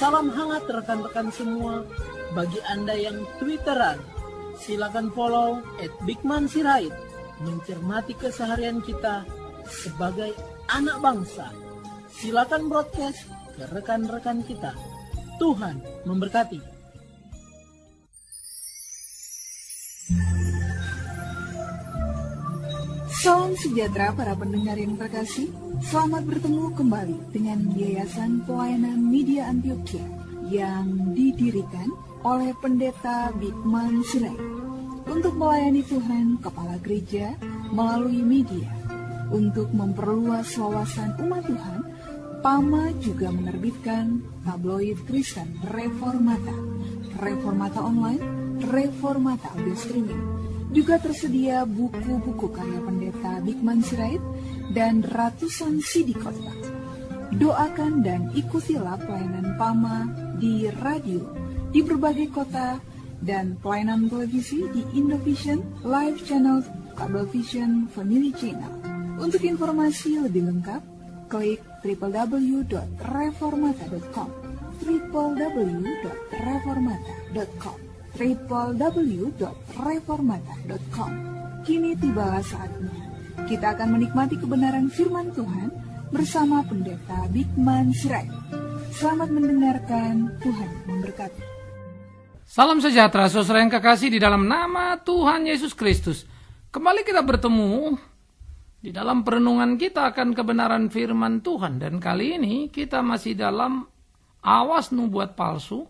Salam hangat rekan-rekan semua. Bagi Anda yang twitteran, silakan follow @bigmansirait. Mencermati keseharian kita sebagai anak bangsa. Silakan broadcast ke rekan-rekan kita. Tuhan memberkati. Salam sejahtera para pendengar yang terkasih. Selamat bertemu kembali dengan Yayasan Pelayanan Media Antiokhia yang didirikan oleh Pendeta Bigman Sirait untuk melayani Tuhan, Kepala Gereja, melalui media. Untuk memperluas wawasan umat Tuhan, PAMA juga menerbitkan tabloid Kristen Reformata, Reformata Online, Reformata Audio Streaming. Juga tersedia buku-buku karya Pendeta Bigman Sirait dan ratusan CD kotak. Doakan dan ikutilah pelayanan PAMA di radio, di berbagai kota, dan pelayanan televisi di Indovision, Live Channel, Kabel Vision, Family Channel. Untuk informasi lebih lengkap, klik www.reformata.com, www.reformata.com. www.reformata.com. Kini tibalah saatnya kita akan menikmati kebenaran firman Tuhan bersama Pendeta Bigman Sirait. Selamat mendengarkan, Tuhan memberkati. Salam sejahtera saudara yang kekasih di dalam nama Tuhan Yesus Kristus. Kembali kita bertemu di dalam perenungan kita akan kebenaran firman Tuhan. Dan kali ini kita masih dalam awas nubuat palsu.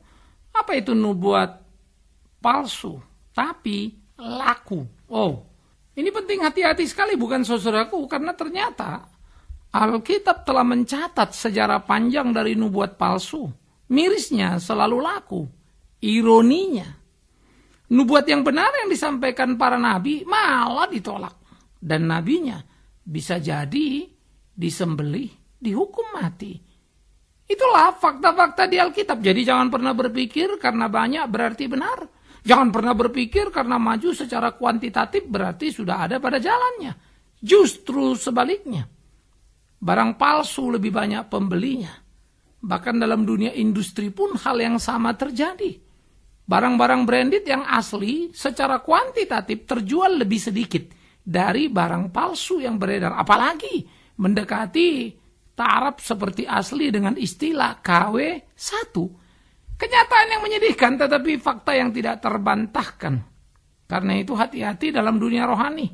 Apa itu nubuat palsu, tapi laku. Oh, ini penting, hati-hati sekali bukan saudaraku, karena ternyata Alkitab telah mencatat sejarah panjang dari nubuat palsu. Mirisnya selalu laku. Ironinya, nubuat yang benar yang disampaikan para nabi malah ditolak. Dan nabinya bisa jadi disembelih, dihukum mati. Itulah fakta-fakta di Alkitab. Jadi jangan pernah berpikir karena banyak berarti benar. Jangan pernah berpikir karena maju secara kuantitatif berarti sudah ada pada jalannya. Justru sebaliknya. Barang palsu lebih banyak pembelinya. Bahkan dalam dunia industri pun hal yang sama terjadi. Barang-barang branded yang asli secara kuantitatif terjual lebih sedikit dari barang palsu yang beredar. Apalagi mendekati taraf seperti asli dengan istilah KW1. Kenyataan yang menyedihkan tetapi fakta yang tidak terbantahkan. Karena itu hati-hati dalam dunia rohani.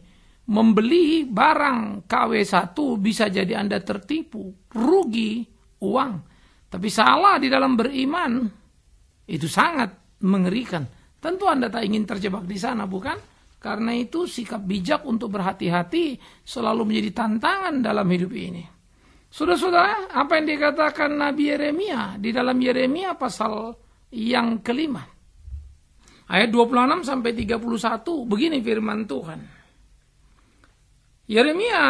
Membeli barang KW1 bisa jadi Anda tertipu, rugi, uang. Tapi salah di dalam beriman itu sangat mengerikan. Tentu Anda tak ingin terjebak di sana, bukan? Karena itu sikap bijak untuk berhati-hati selalu menjadi tantangan dalam hidup ini. Saudara-saudara, apa yang dikatakan Nabi Yeremia di dalam Yeremia pasal yang kelima. Ayat 26 sampai 31, begini firman Tuhan. Yeremia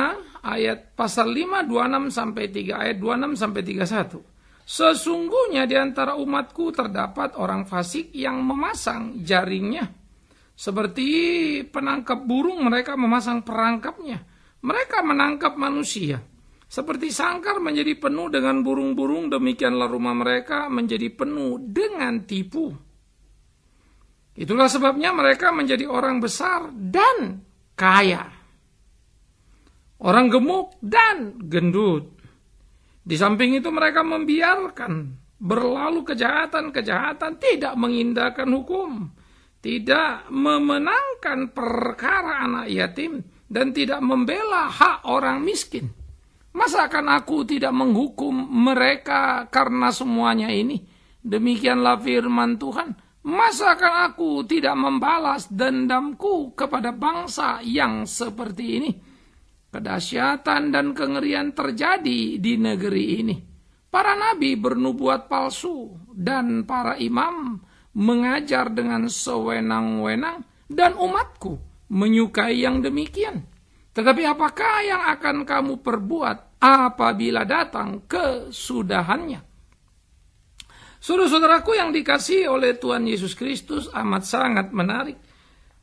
ayat pasal 5 26 sampai 3 ayat 26 sampai 31. Sesungguhnya di antara umatku terdapat orang fasik yang memasang jaringnya seperti penangkap burung, mereka memasang perangkapnya. Mereka menangkap manusia. Seperti sangkar menjadi penuh dengan burung-burung, demikianlah rumah mereka menjadi penuh dengan tipu. Itulah sebabnya mereka menjadi orang besar dan kaya, orang gemuk dan gendut. Di samping itu mereka membiarkan berlalu kejahatan-kejahatan, tidak mengindahkan hukum, tidak memenangkan perkara anak yatim, dan tidak membela hak orang miskin. Masa akan aku tidak menghukum mereka karena semuanya ini? Demikianlah firman Tuhan. Masa akan aku tidak membalas dendamku kepada bangsa yang seperti ini? Kedahsyatan dan kengerian terjadi di negeri ini. Para nabi bernubuat palsu dan para imam mengajar dengan sewenang-wenang dan umatku menyukai yang demikian. Tetapi apakah yang akan kamu perbuat apabila datang kesudahannya? Saudara-saudaraku yang dikasihi oleh Tuhan Yesus Kristus, amat sangat menarik.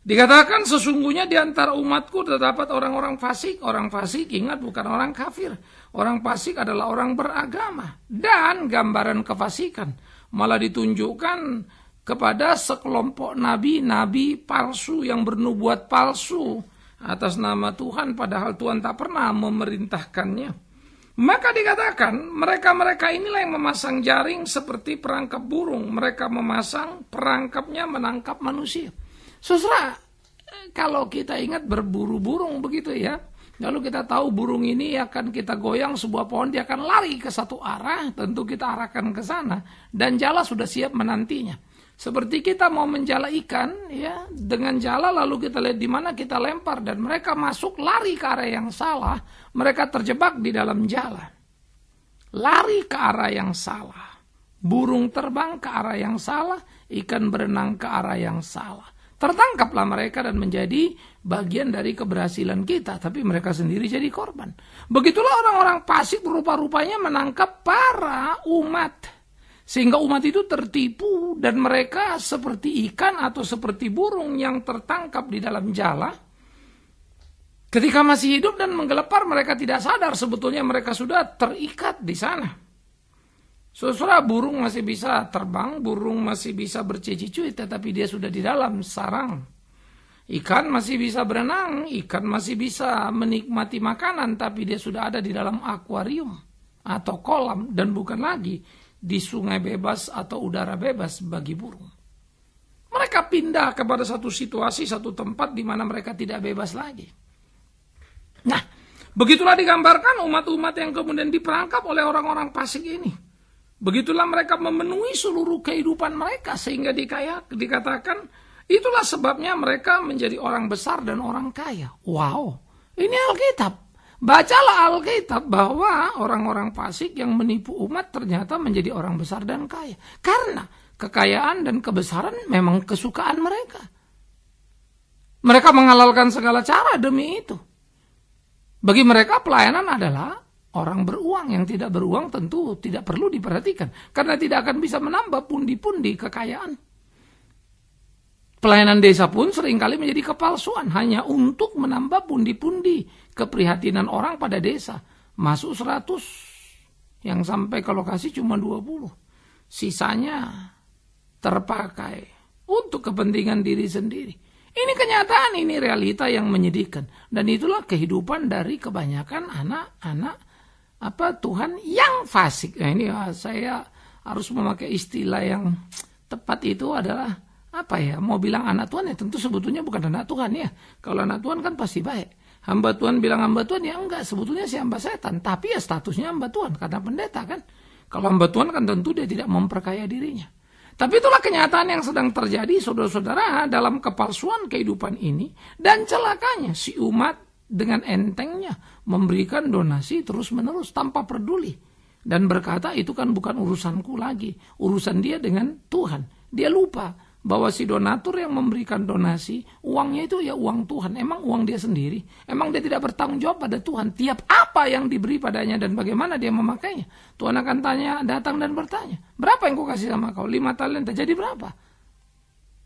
Dikatakan sesungguhnya di antara umatku terdapat orang-orang fasik. Orang fasik, ingat, bukan orang kafir. Orang fasik adalah orang beragama. Dan gambaran kefasikan, malah ditunjukkan kepada sekelompok nabi-nabi palsu yang bernubuat palsu atas nama Tuhan, padahal Tuhan tak pernah memerintahkannya. Maka dikatakan mereka-mereka inilah yang memasang jaring seperti perangkap burung. Mereka memasang perangkapnya menangkap manusia. Saudara, kalau kita ingat berburu burung begitu ya, lalu kita tahu burung ini akan kita goyang sebuah pohon, dia akan lari ke satu arah, tentu kita arahkan ke sana, dan jala sudah siap menantinya. Seperti kita mau menjala ikan, ya, dengan jala lalu kita lihat di mana kita lempar, dan mereka masuk lari ke arah yang salah, mereka terjebak di dalam jala. Lari ke arah yang salah, burung terbang ke arah yang salah, ikan berenang ke arah yang salah. Tertangkaplah mereka dan menjadi bagian dari keberhasilan kita, tapi mereka sendiri jadi korban. Begitulah orang-orang fasik rupa-rupanya menangkap para umat, sehingga umat itu tertipu dan mereka seperti ikan atau seperti burung yang tertangkap di dalam jala. Ketika masih hidup dan menggelepar, mereka tidak sadar sebetulnya mereka sudah terikat di sana. Saudara, burung masih bisa terbang, burung masih bisa bercicik-cicik, tetapi dia sudah di dalam sarang. Ikan masih bisa berenang, ikan masih bisa menikmati makanan, tapi dia sudah ada di dalam akuarium atau kolam dan bukan lagi di sungai bebas atau udara bebas bagi burung. Mereka pindah kepada satu situasi, satu tempat di mana mereka tidak bebas lagi. Nah, begitulah digambarkan umat-umat yang kemudian diperangkap oleh orang-orang fasik ini. Begitulah mereka memenuhi seluruh kehidupan mereka, sehingga dikatakan itulah sebabnya mereka menjadi orang besar dan orang kaya. Wow, ini Alkitab. Bacalah Alkitab bahwa orang-orang fasik yang menipu umat ternyata menjadi orang besar dan kaya. Karena kekayaan dan kebesaran memang kesukaan mereka. Mereka menghalalkan segala cara demi itu. Bagi mereka pelayanan adalah orang beruang. Yang tidak beruang tentu tidak perlu diperhatikan, karena tidak akan bisa menambah pundi-pundi kekayaan. Pelayanan desa pun seringkali menjadi kepalsuan hanya untuk menambah pundi-pundi keprihatinan orang pada desa. Masuk 100, yang sampai ke lokasi cuma 20. Sisanya terpakai untuk kepentingan diri sendiri. Ini kenyataan, ini realita yang menyedihkan. Dan itulah kehidupan dari kebanyakan anak-anak Tuhan yang fasik. Nah, ini saya harus memakai istilah yang tepat, itu adalah mau bilang anak Tuhan, ya tentu sebetulnya bukan anak Tuhan ya. Kalau anak Tuhan kan pasti baik. Hamba Tuhan bilang hamba Tuhan, ya enggak, sebetulnya si hamba setan. Tapi ya statusnya hamba Tuhan, karena pendeta kan. Kalau hamba Tuhan kan tentu dia tidak memperkaya dirinya. Tapi itulah kenyataan yang sedang terjadi, saudara-saudara, dalam kepalsuan kehidupan ini. Dan celakanya si umat dengan entengnya memberikan donasi terus-menerus tanpa peduli. Dan berkata itu kan bukan urusanku lagi, urusan dia dengan Tuhan. Dia lupa bahwa si donatur yang memberikan donasi, uangnya itu ya uang Tuhan. Emang uang dia sendiri? Emang dia tidak bertanggung jawab pada Tuhan? Tiap apa yang diberi padanya dan bagaimana dia memakainya, Tuhan akan datang dan bertanya, berapa yang kau kasih sama kau? 5 talenta, jadi berapa?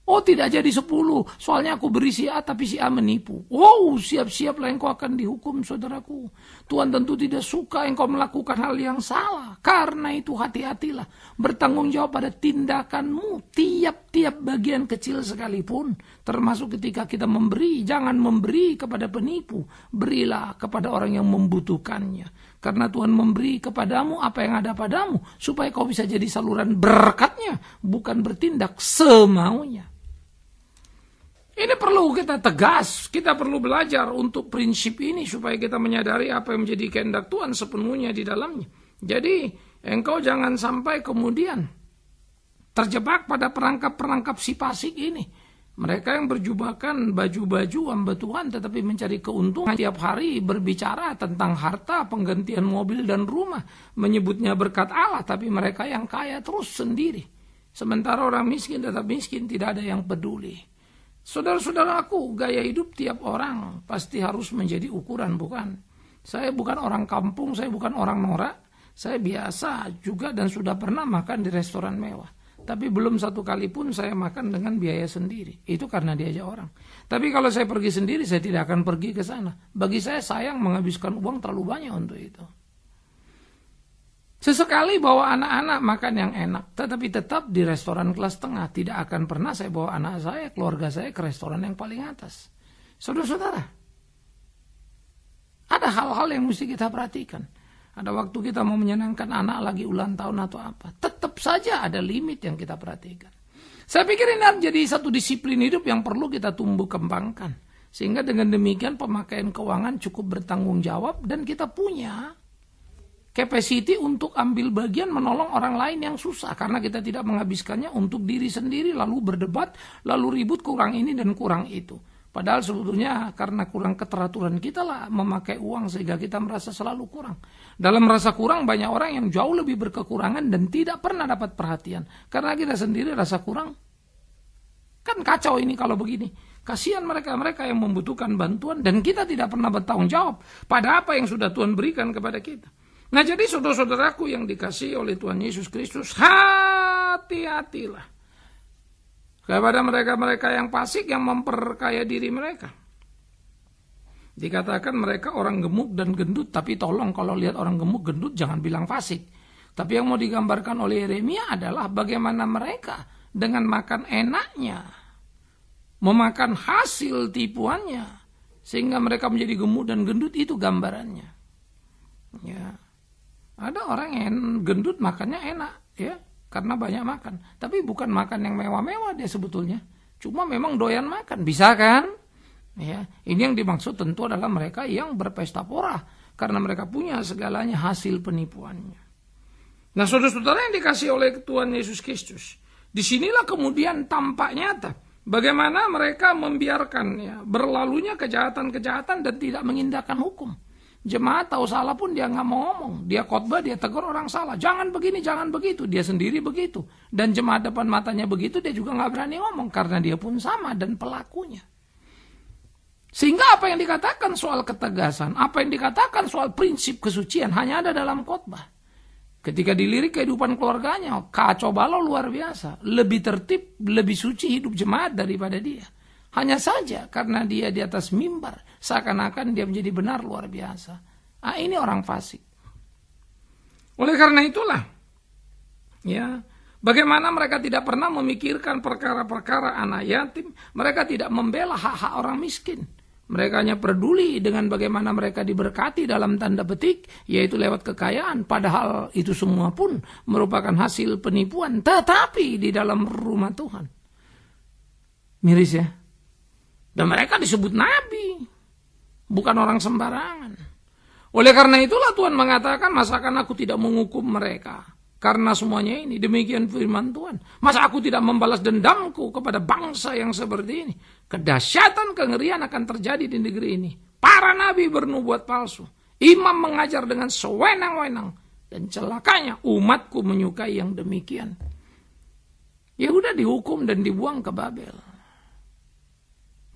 Oh, tidak jadi 10, soalnya aku beri si A tapi si A menipu. Wow, siap-siaplah engkau akan dihukum, saudaraku. Tuhan tentu tidak suka engkau melakukan hal yang salah. Karena itu hati-hatilah, bertanggung jawab pada tindakanmu, tiap-tiap bagian kecil sekalipun. Termasuk ketika kita memberi, jangan memberi kepada penipu, berilah kepada orang yang membutuhkannya. Karena Tuhan memberi kepadamu apa yang ada padamu, supaya kau bisa jadi saluran berkatnya, bukan bertindak semaunya. Ini perlu kita tegas, kita perlu belajar untuk prinsip ini supaya kita menyadari apa yang menjadi kehendak Tuhan sepenuhnya di dalamnya. Jadi, engkau jangan sampai kemudian terjebak pada perangkap-perangkap si fasik ini. Mereka yang berjubahkan baju-baju hamba Tuhan tetapi mencari keuntungan tiap hari, berbicara tentang harta, penggantian mobil dan rumah, menyebutnya berkat Allah, tapi mereka yang kaya terus sendiri. Sementara orang miskin tetap miskin, tidak ada yang peduli. Saudara-saudaraku, gaya hidup tiap orang pasti harus menjadi ukuran, bukan? Saya bukan orang kampung, saya bukan orang norak. Saya biasa juga dan sudah pernah makan di restoran mewah. Tapi belum satu kali pun saya makan dengan biaya sendiri. Itu karena diajak orang. Tapi kalau saya pergi sendiri, saya tidak akan pergi ke sana. Bagi saya sayang menghabiskan uang terlalu banyak untuk itu. Sesekali bawa anak-anak makan yang enak, tetapi tetap di restoran kelas tengah. Tidak akan pernah saya bawa anak saya, keluarga saya ke restoran yang paling atas. Saudara-saudara, ada hal-hal yang mesti kita perhatikan. Ada waktu kita mau menyenangkan anak lagi ulang tahun atau apa. Tetap saja ada limit yang kita perhatikan. Saya pikir ini harus jadi satu disiplin hidup yang perlu kita tumbuh kembangkan. Sehingga dengan demikian pemakaian keuangan cukup bertanggung jawab dan kita punya capacity untuk ambil bagian menolong orang lain yang susah. Karena kita tidak menghabiskannya untuk diri sendiri, lalu berdebat, lalu ribut kurang ini dan kurang itu. Padahal sebetulnya karena kurang keteraturan kita lah memakai uang sehingga kita merasa selalu kurang. Dalam rasa kurang banyak orang yang jauh lebih berkekurangan dan tidak pernah dapat perhatian. Karena kita sendiri rasa kurang. Kan kacau ini kalau begini. Kasihan mereka-mereka yang membutuhkan bantuan dan kita tidak pernah bertanggung jawab pada apa yang sudah Tuhan berikan kepada kita. Nah jadi saudara-saudaraku yang dikasihi oleh Tuhan Yesus Kristus, hati-hatilah kepada mereka-mereka yang fasik yang memperkaya diri mereka. Dikatakan mereka orang gemuk dan gendut, tapi tolong kalau lihat orang gemuk gendut jangan bilang fasik. Tapi yang mau digambarkan oleh Yeremia adalah bagaimana mereka dengan makan enaknya, memakan hasil tipuannya, sehingga mereka menjadi gemuk dan gendut, itu gambarannya. Ya. Ada orang yang gendut makannya enak ya, karena banyak makan. Tapi bukan makan yang mewah-mewah dia sebetulnya. Cuma memang doyan makan, bisa kan? Ya, ini yang dimaksud tentu adalah mereka yang berpesta pora karena mereka punya segalanya hasil penipuannya. Nah, saudara-saudara yang dikasihi oleh Tuhan Yesus Kristus, disinilah kemudian tampak nyata bagaimana mereka membiarkan ya, berlalunya kejahatan-kejahatan dan tidak mengindahkan hukum. Jemaat tahu salah pun dia nggak mau ngomong. Dia khotbah, dia tegur orang salah. Jangan begini, jangan begitu. Dia sendiri begitu. Dan jemaat depan matanya begitu, dia juga nggak berani ngomong. Karena dia pun sama dan pelakunya. Sehingga apa yang dikatakan soal ketegasan, apa yang dikatakan soal prinsip kesucian, hanya ada dalam khotbah. Ketika dilirik kehidupan keluarganya, kacau balau luar biasa. Lebih tertib, lebih suci hidup jemaat daripada dia. Hanya saja karena dia di atas mimbar, seakan-akan dia menjadi benar luar biasa. Ah, ini orang fasik. Oleh karena itulah, ya, bagaimana mereka tidak pernah memikirkan perkara-perkara anak yatim, mereka tidak membela hak-hak orang miskin. Mereka hanya peduli dengan bagaimana mereka diberkati dalam tanda petik, yaitu lewat kekayaan. Padahal itu semua pun merupakan hasil penipuan, tetapi di dalam rumah Tuhan. Miris ya. Dan mereka disebut nabi, bukan orang sembarangan. Oleh karena itulah Tuhan mengatakan, masakan aku tidak menghukum mereka. Karena semuanya ini, demikian firman Tuhan. Masa aku tidak membalas dendamku kepada bangsa yang seperti ini? Kedahsyatan kengerian akan terjadi di negeri ini. Para nabi bernubuat palsu. Imam mengajar dengan sewenang-wenang. Dan celakanya umatku menyukai yang demikian. Ya udah dihukum dan dibuang ke Babel.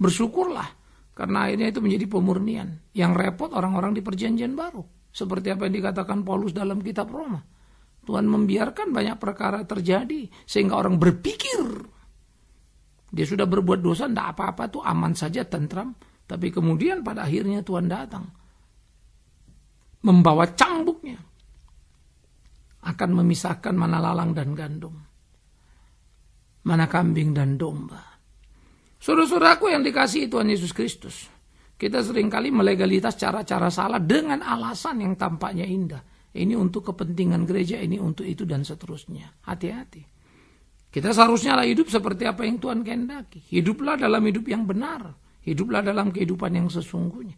Bersyukurlah, karena akhirnya itu menjadi pemurnian. Yang repot orang-orang di perjanjian baru. Seperti apa yang dikatakan Paulus dalam kitab Roma. Tuhan membiarkan banyak perkara terjadi, sehingga orang berpikir, dia sudah berbuat dosa, tidak apa-apa tuh, aman saja, tentram. Tapi kemudian pada akhirnya Tuhan datang, membawa cambuknya, akan memisahkan mana lalang dan gandum, mana kambing dan domba. Saudara-saudaraku yang dikasihi Tuhan Yesus Kristus, kita seringkali melegalitas cara-cara salah dengan alasan yang tampaknya indah. Ini untuk kepentingan gereja, ini untuk itu, dan seterusnya. Hati-hati. Kita seharusnya lah hidup seperti apa yang Tuhan kehendaki. Hiduplah dalam hidup yang benar. Hiduplah dalam kehidupan yang sesungguhnya.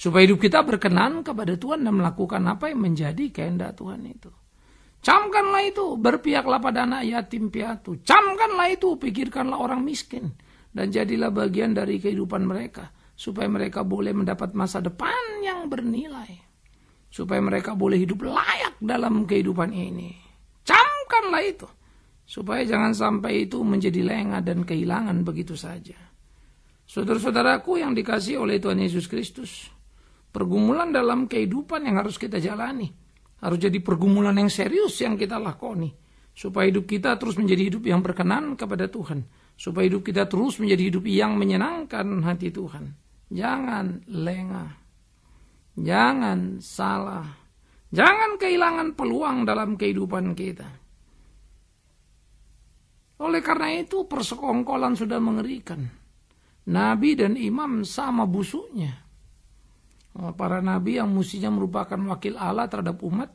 Supaya hidup kita berkenan kepada Tuhan dan melakukan apa yang menjadi kehendak Tuhan itu. Camkanlah itu, berpihaklah pada anak yatim piatu. Camkanlah itu, pikirkanlah orang miskin. Dan jadilah bagian dari kehidupan mereka. Supaya mereka boleh mendapat masa depan yang bernilai. Supaya mereka boleh hidup layak dalam kehidupan ini. Camkanlah itu. Supaya jangan sampai itu menjadi lengah dan kehilangan begitu saja. Saudara-saudaraku yang dikasihi oleh Tuhan Yesus Kristus. Pergumulan dalam kehidupan yang harus kita jalani. Harus jadi pergumulan yang serius yang kita lakoni. Supaya hidup kita terus menjadi hidup yang berkenan kepada Tuhan. Supaya hidup kita terus menjadi hidup yang menyenangkan hati Tuhan. Jangan lengah. Jangan salah. Jangan kehilangan peluang dalam kehidupan kita. Oleh karena itu persekongkolan sudah mengerikan. Nabi dan imam sama busuknya. Para nabi yang mestinya merupakan wakil Allah terhadap umat,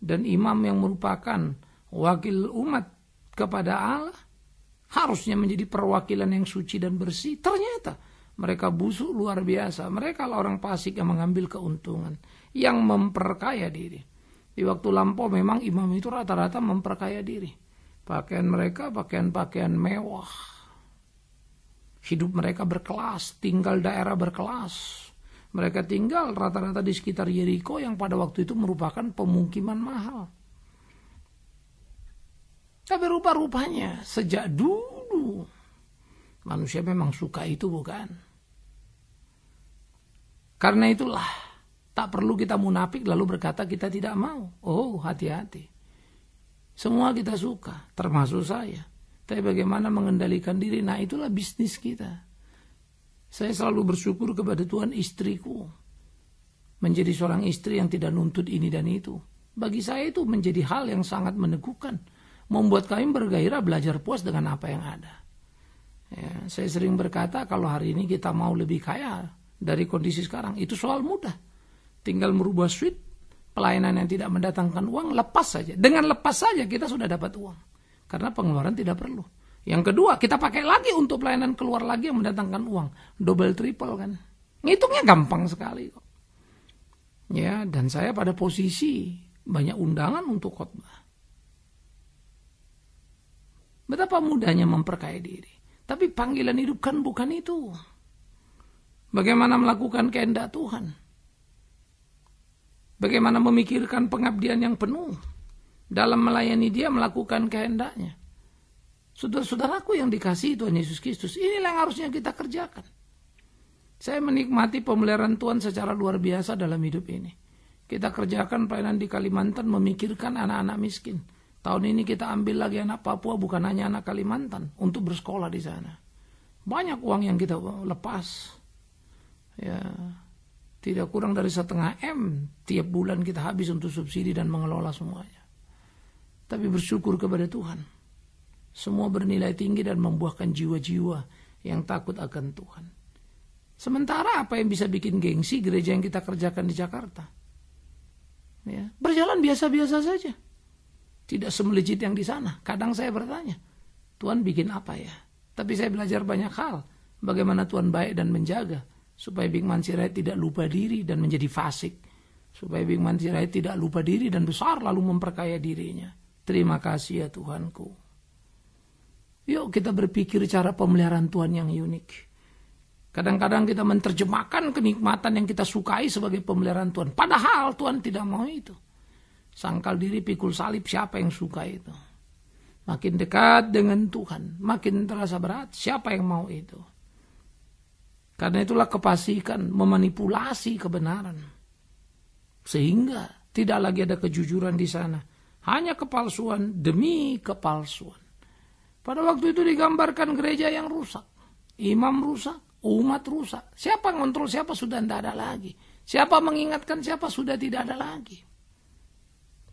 dan imam yang merupakan wakil umat kepada Allah, harusnya menjadi perwakilan yang suci dan bersih. Ternyata mereka busuk luar biasa. Mereka lah orang fasik yang mengambil keuntungan, yang memperkaya diri. Di waktu lampau memang imam itu rata-rata memperkaya diri. Pakaian mereka pakaian-pakaian mewah. Hidup mereka berkelas, tinggal daerah berkelas. Mereka tinggal rata-rata di sekitar Yeriko yang pada waktu itu merupakan pemukiman mahal. Tapi rupa-rupanya sejak dulu manusia memang suka itu, bukan? Karena itulah tak perlu kita munafik lalu berkata kita tidak mau. Oh, hati-hati. Semua kita suka, termasuk saya. Tapi bagaimana mengendalikan diri? Nah, itulah bisnis kita. Saya selalu bersyukur kepada Tuhan istriku menjadi seorang istri yang tidak nuntut ini dan itu. Bagi saya itu menjadi hal yang sangat meneguhkan, membuat kami bergairah belajar puas dengan apa yang ada. Ya, saya sering berkata kalau hari ini kita mau lebih kaya dari kondisi sekarang, itu soal mudah. Tinggal merubah switch, pelayanan yang tidak mendatangkan uang, lepas saja. Dengan lepas saja kita sudah dapat uang, karena pengeluaran tidak perlu. Yang kedua, kita pakai lagi untuk pelayanan keluar lagi yang mendatangkan uang. Double triple kan. Ngitungnya gampang sekali kok. Ya, dan saya pada posisi banyak undangan untuk khotbah. Betapa mudahnya memperkaya diri. Tapi panggilan hidup kan bukan itu. Bagaimana melakukan kehendak Tuhan? Bagaimana memikirkan pengabdian yang penuh dalam melayani Dia, melakukan kehendaknya? Saudara-saudaraku yang dikasihi Tuhan Yesus Kristus, inilah yang harusnya kita kerjakan. Saya menikmati pemeliharaan Tuhan secara luar biasa dalam hidup ini. Kita kerjakan pelayanan di Kalimantan, memikirkan anak-anak miskin. Tahun ini kita ambil lagi anak Papua, bukan hanya anak Kalimantan, untuk bersekolah di sana. Banyak uang yang kita lepas. Ya, tidak kurang dari 1,5 M tiap bulan kita habis untuk subsidi dan mengelola semuanya. Tapi bersyukur kepada Tuhan. Semua bernilai tinggi dan membuahkan jiwa-jiwa yang takut akan Tuhan. Sementara apa yang bisa bikin gengsi gereja yang kita kerjakan di Jakarta? Ya, berjalan biasa-biasa saja. Tidak semelicit yang di sana. Kadang saya bertanya, Tuhan bikin apa ya? Tapi saya belajar banyak hal. Bagaimana Tuhan baik dan menjaga. Supaya Bigman Sirait tidak lupa diri dan menjadi fasik. Supaya Bigman Sirait tidak lupa diri dan besar lalu memperkaya dirinya. Terima kasih ya Tuhanku. Yuk kita berpikir cara pemeliharaan Tuhan yang unik. Kadang-kadang kita menerjemahkan kenikmatan yang kita sukai sebagai pemeliharaan Tuhan. Padahal Tuhan tidak mau itu. Sangkal diri, pikul salib, siapa yang suka itu? Makin dekat dengan Tuhan, makin terasa berat, siapa yang mau itu? Karena itulah kefasikan memanipulasi kebenaran. Sehingga tidak lagi ada kejujuran di sana. Hanya kepalsuan demi kepalsuan. Pada waktu itu digambarkan gereja yang rusak. Imam rusak, umat rusak. Siapa ngontrol siapa sudah tidak ada lagi. Siapa mengingatkan siapa sudah tidak ada lagi.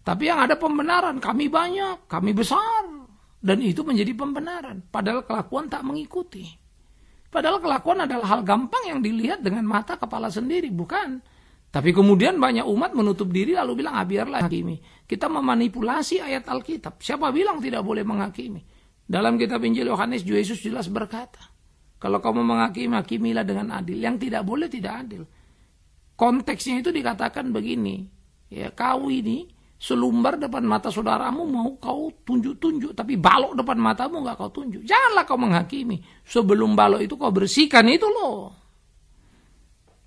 Tapi yang ada pembenaran, kami banyak, kami besar. Dan itu menjadi pembenaran. Padahal kelakuan tak mengikuti. Padahal kelakuan adalah hal gampang yang dilihat dengan mata kepala sendiri, bukan? Tapi kemudian banyak umat menutup diri lalu bilang, ah, biarlah hakimi. Kita memanipulasi ayat Alkitab. Siapa bilang tidak boleh menghakimi? Dalam kitab Injil Yohanes, Yesus jelas berkata, kalau kamu menghakimi, hakimilah dengan adil. Yang tidak boleh, tidak adil. Konteksnya itu dikatakan begini, ya, kau ini selumbar depan mata saudaramu mau kau tunjuk-tunjuk, tapi balok depan matamu nggak kau tunjuk. Janganlah kau menghakimi. Sebelum balok itu kau bersihkan itu loh.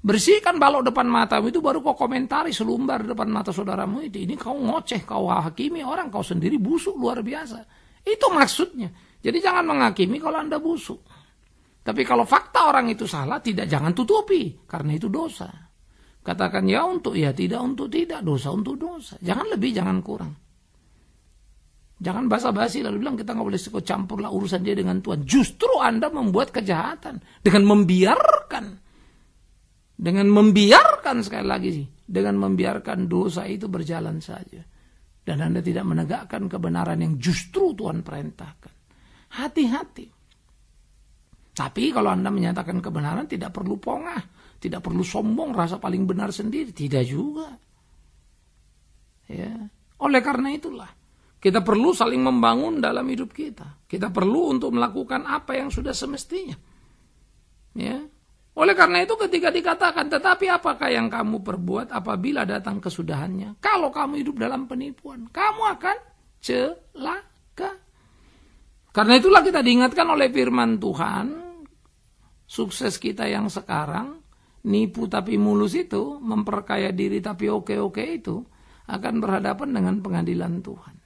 Bersihkan balok depan matamu itu baru kau komentari selumbar depan mata saudaramu itu. Ini kau ngoceh, kau hakimi orang, kau sendiri busuk luar biasa. Itu maksudnya. Jadi jangan menghakimi kalau Anda busuk. Tapi kalau fakta orang itu salah, tidak, jangan tutupi. Karena itu dosa. Katakan ya untuk ya, tidak untuk tidak. Dosa untuk dosa. Jangan lebih, jangan kurang. Jangan basa-basi lalu bilang kita nggak boleh ikut campurlah urusan dia dengan Tuhan. Justru Anda membuat kejahatan. Dengan membiarkan. Dengan membiarkan sekali lagi sih. dengan membiarkan dosa itu berjalan saja. Dan Anda tidak menegakkan kebenaran yang justru Tuhan perintahkan. Hati-hati. Tapi kalau Anda menyatakan kebenaran, tidak perlu pongah, tidak perlu sombong, rasa paling benar sendiri. Tidak juga. Ya. Oleh karena itulah, kita perlu saling membangun dalam hidup kita. Kita perlu untuk melakukan apa yang sudah semestinya. Ya. Oleh karena itu ketika dikatakan, tetapi apakah yang kamu perbuat apabila datang kesudahannya? Kalau kamu hidup dalam penipuan, kamu akan celaka. Karena itulah kita diingatkan oleh firman Tuhan, sukses kita yang sekarang, nipu tapi mulus itu, memperkaya diri tapi oke-oke itu, akan berhadapan dengan pengadilan Tuhan.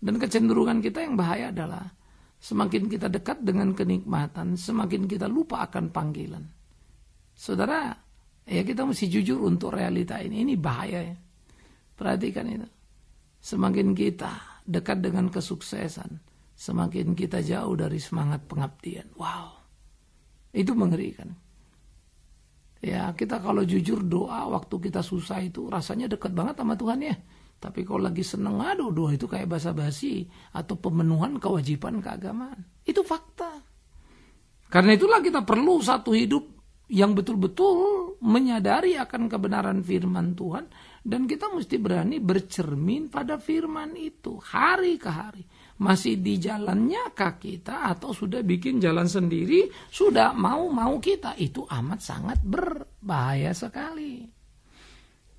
Dan kecenderungan kita yang bahaya adalah, semakin kita dekat dengan kenikmatan, semakin kita lupa akan panggilan. Saudara, ya kita mesti jujur untuk realita ini. Ini bahaya ya. Perhatikan itu. Semakin kita dekat dengan kesuksesan, semakin kita jauh dari semangat pengabdian. Wow. Itu mengerikan. Ya, kita kalau jujur doa waktu kita susah itu rasanya dekat banget sama Tuhan ya. Tapi kalau lagi seneng, aduh, doa itu kayak basa-basi atau pemenuhan kewajiban keagamaan. Itu fakta. Karena itulah kita perlu satu hidup yang betul-betul menyadari akan kebenaran firman Tuhan. Dan kita mesti berani bercermin pada firman itu hari ke hari. Masih di jalannya kah kita atau sudah bikin jalan sendiri, sudah mau-mau kita. Itu amat sangat berbahaya sekali.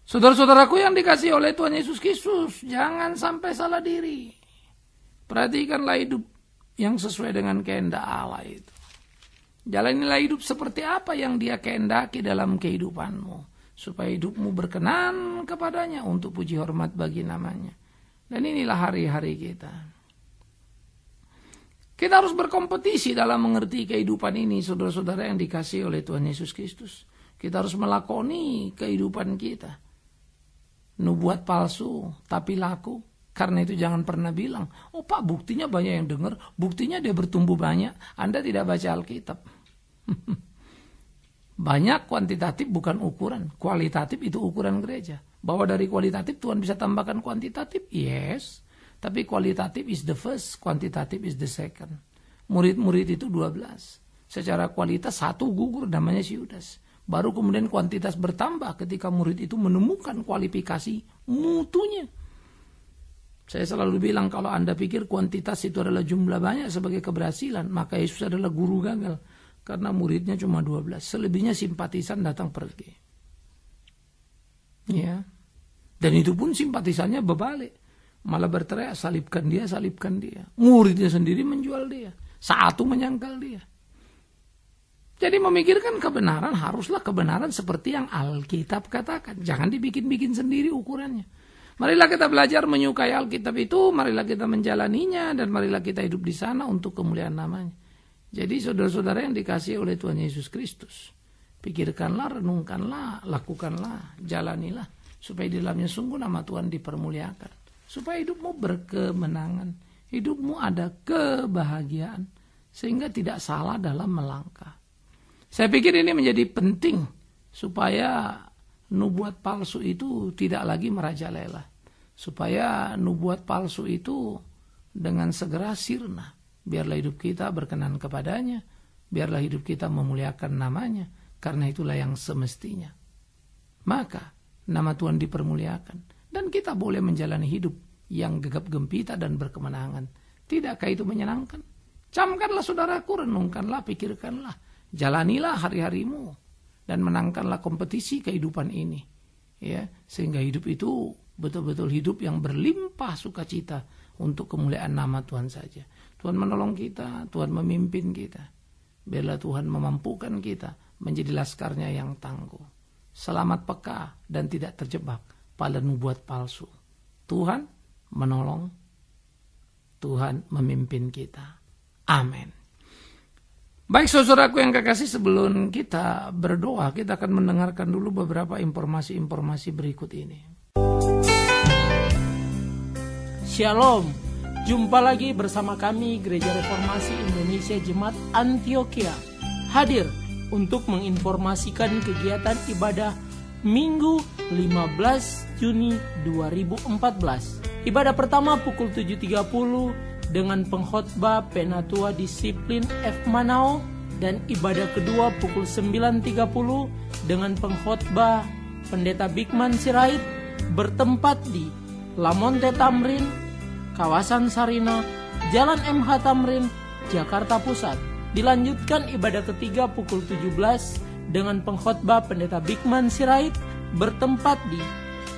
Saudara-saudaraku yang dikasihi oleh Tuhan Yesus Kristus, jangan sampai salah diri. Perhatikanlah hidup yang sesuai dengan kehendak Allah itu. Jalanilah hidup seperti apa yang Dia kehendaki dalam kehidupanmu, supaya hidupmu berkenan kepadanya untuk puji hormat bagi namanya. Dan inilah hari-hari kita. Kita harus berkompetisi dalam mengerti kehidupan ini, saudara-saudara yang dikasihi oleh Tuhan Yesus Kristus. Kita harus melakoni kehidupan kita. Nubuat palsu, tapi laku. Karena itu jangan pernah bilang, oh Pak, buktinya banyak yang dengar, buktinya dia bertumbuh banyak. Anda tidak baca Alkitab. Banyak kuantitatif bukan ukuran. Kualitatif itu ukuran gereja. Bahwa dari kualitatif Tuhan bisa tambahkan kuantitatif, yes. Tapi kualitatif is the first, kuantitatif is the second. Murid-murid itu 12. Secara kualitas satu gugur, namanya si Yudas. Baru kemudian kuantitas bertambah ketika murid itu menemukan kualifikasi mutunya. Saya selalu bilang kalau Anda pikir kuantitas itu adalah jumlah banyak sebagai keberhasilan, maka Yesus adalah guru gagal. Karena muridnya cuma 12. Selebihnya simpatisan datang pergi. Ya. Dan itu pun simpatisannya berbalik. Malah berteriak, salibkan dia, salibkan dia. Muridnya sendiri menjual dia. Satu menyangkal dia. Jadi memikirkan kebenaran, haruslah kebenaran seperti yang Alkitab katakan. Jangan dibikin-bikin sendiri ukurannya. Marilah kita belajar menyukai Alkitab itu, marilah kita menjalaninya, dan marilah kita hidup di sana untuk kemuliaan namanya. Jadi saudara-saudara yang dikasihi oleh Tuhan Yesus Kristus, pikirkanlah, renungkanlah, lakukanlah, jalanilah, supaya di dalamnya sungguh nama Tuhan dipermuliakan. Supaya hidupmu berkemenangan, hidupmu ada kebahagiaan, sehingga tidak salah dalam melangkah. Saya pikir ini menjadi penting supaya nubuat palsu itu tidak lagi merajalela. Supaya nubuat palsu itu dengan segera sirna. Biarlah hidup kita berkenan kepadanya. Biarlah hidup kita memuliakan namanya. Karena itulah yang semestinya. Maka nama Tuhan dipermuliakan. Dan kita boleh menjalani hidup yang gegap gempita dan berkemenangan. Tidakkah itu menyenangkan? Camkanlah saudaraku, renungkanlah, pikirkanlah. Jalanilah hari-harimu dan menangkanlah kompetisi kehidupan ini, ya, sehingga hidup itu betul-betul hidup yang berlimpah sukacita untuk kemuliaan nama Tuhan saja. Tuhan menolong kita, Tuhan memimpin kita. Biarlah Tuhan memampukan kita menjadi laskarnya yang tangguh, selamat peka dan tidak terjebak pada nubuat palsu. Tuhan menolong, Tuhan memimpin kita. Amin. Baik saudaraku yang kekasih, sebelum kita berdoa, kita akan mendengarkan dulu beberapa informasi-informasi berikut ini. Shalom, jumpa lagi bersama kami Gereja Reformasi Indonesia Jemaat Antiokhia. Hadir untuk menginformasikan kegiatan ibadah Minggu 15 Juni 2014. Ibadah pertama pukul 7.30 dengan pengkhotbah Penatua Disiplin F. Manao, dan ibadah kedua pukul 9.30 dengan pengkhotbah Pendeta Bigman Sirait, bertempat di Lamonte Tamrin, kawasan Sarina, Jalan MH Tamrin, Jakarta Pusat. Dilanjutkan ibadah ketiga pukul 17 dengan pengkhotbah Pendeta Bigman Sirait, bertempat di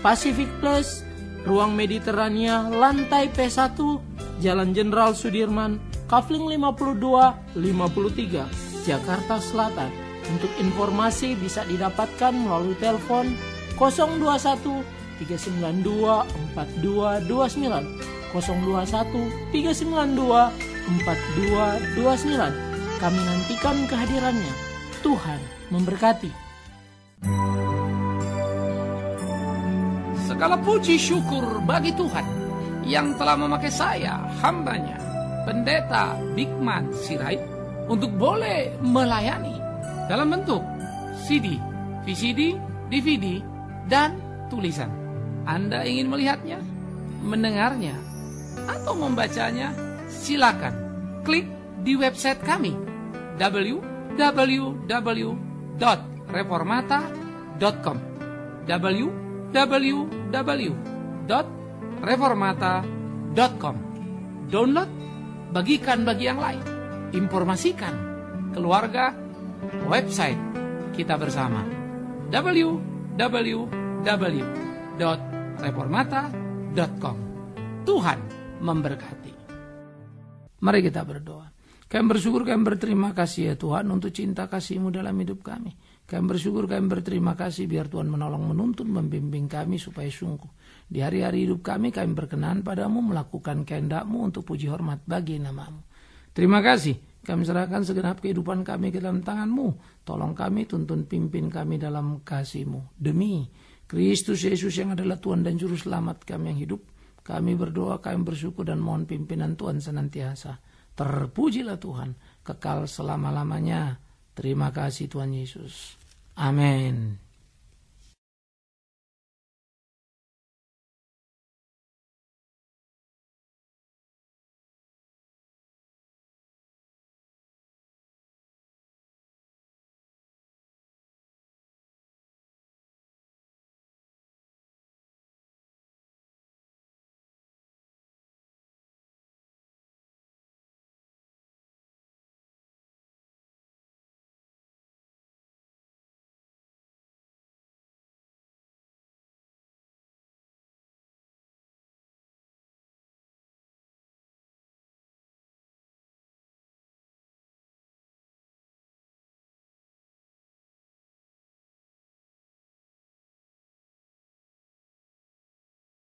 Pacific Place, Ruang Mediterania, Lantai P1, Jalan Jenderal Sudirman, Kafling 52-53, Jakarta Selatan. Untuk informasi bisa didapatkan melalui telepon 021-392-4229, 021-392-4229. Kami nantikan kehadirannya. Tuhan memberkati. Segala puji syukur bagi Tuhan yang telah memakai saya, hambanya, Pendeta Bigman Sirait, untuk boleh melayani dalam bentuk CD, VCD, DVD, dan tulisan. Anda ingin melihatnya, mendengarnya, atau membacanya? Silakan klik di website kami www.reformata.com www.reformata.com. Download, bagikan bagi yang lain, informasikan keluarga, website kita bersama www.reformata.com. Tuhan memberkati. Mari kita berdoa. Kami bersyukur, kami berterima kasih ya Tuhan untuk cinta kasih-Mu dalam hidup kami. Kami bersyukur, kami berterima kasih biar Tuhan menolong, menuntun, membimbing kami supaya sungguh. Di hari-hari hidup kami berkenan padamu melakukan kehendak-Mu untuk puji hormat bagi nama-Mu. Terima kasih, kami serahkan segenap kehidupan kami ke dalam tangan-Mu. Tolong kami, tuntun, pimpin kami dalam kasih-Mu. Demi Kristus Yesus yang adalah Tuhan dan Juru Selamat kami yang hidup, kami berdoa, kami bersyukur dan mohon pimpinan Tuhan senantiasa. Terpujilah Tuhan, kekal selama-lamanya. Terima kasih Tuhan Yesus. Amin.